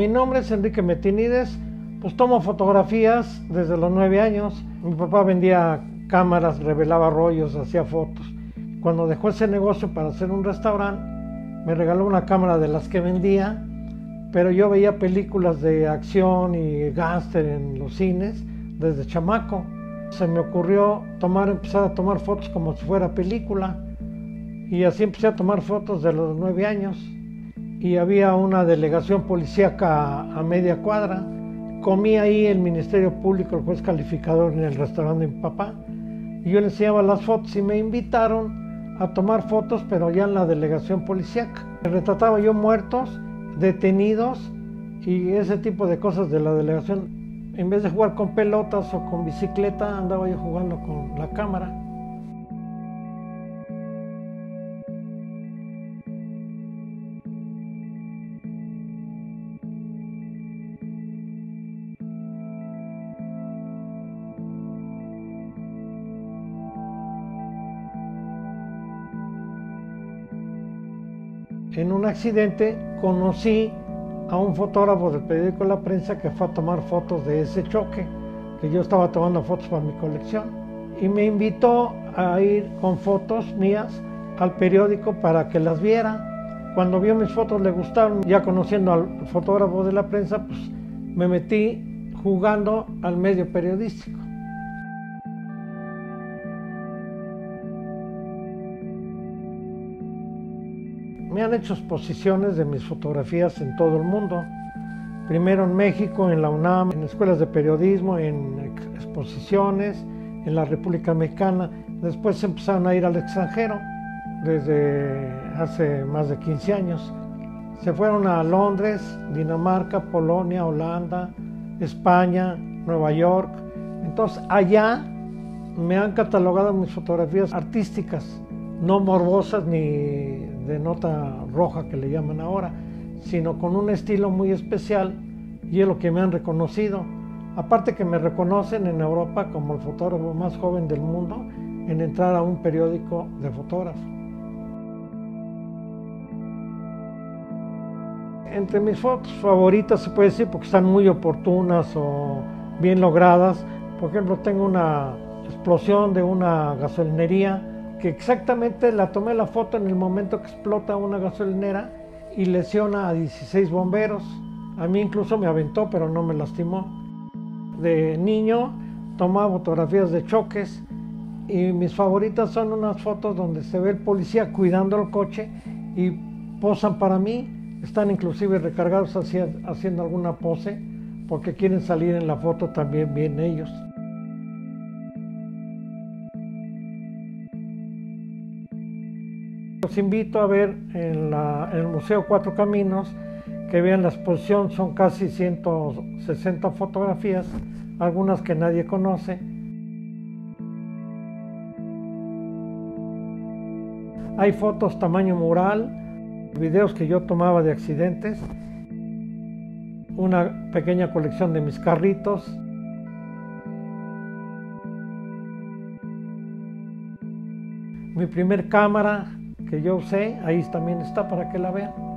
Mi nombre es Enrique Metinides, pues tomo fotografías desde los 9 años. Mi papá vendía cámaras, revelaba rollos, hacía fotos. Cuando dejó ese negocio para hacer un restaurante, me regaló una cámara de las que vendía, pero yo veía películas de acción y gángster en los cines desde chamaco. Se me ocurrió empezar a tomar fotos como si fuera película, y así empecé a tomar fotos de los 9 años. Y había una delegación policíaca a media cuadra. Comí ahí el Ministerio Público, el juez calificador, en el restaurante de mi papá. Y yo le enseñaba las fotos y me invitaron a tomar fotos, pero ya en la delegación policíaca. Retrataba yo muertos, detenidos y ese tipo de cosas de la delegación. En vez de jugar con pelotas o con bicicleta, andaba yo jugando con la cámara. En un accidente conocí a un fotógrafo del periódico La Prensa que fue a tomar fotos de ese choque, que yo estaba tomando fotos para mi colección, y me invitó a ir con fotos mías al periódico para que las viera. Cuando vio mis fotos le gustaron. Ya conociendo al fotógrafo de La Prensa, pues me metí jugando al medio periodístico. Me han hecho exposiciones de mis fotografías en todo el mundo. Primero en México, en la UNAM, en escuelas de periodismo, en exposiciones, en la República Mexicana. Después empezaron a ir al extranjero, desde hace más de 15 años. Se fueron a Londres, Dinamarca, Polonia, Holanda, España, Nueva York. Entonces allá me han catalogado mis fotografías artísticas, no morbosas ni de nota roja que le llaman ahora, sino con un estilo muy especial, y es lo que me han reconocido. Aparte que me reconocen en Europa como el fotógrafo más joven del mundo en entrar a un periódico de fotógrafo. Entre mis fotos favoritas se puede decir, porque están muy oportunas o bien logradas. Por ejemplo, tengo una explosión de una gasolinería que exactamente la tomé la foto en el momento que explota una gasolinera y lesiona a 16 bomberos. A mí incluso me aventó, pero no me lastimó. De niño tomaba fotografías de choques y mis favoritas son unas fotos donde se ve el policía cuidando el coche y posan para mí. Están inclusive recargados haciendo alguna pose porque quieren salir en la foto también bien ellos. Los invito a ver en el Museo Cuatro Caminos, que vean la exposición. Son casi 160 fotografías, algunas que nadie conoce. Hay fotos tamaño mural, videos que yo tomaba de accidentes, una pequeña colección de mis carritos. Mi primer cámara que yo usé, ahí también está para que la vean.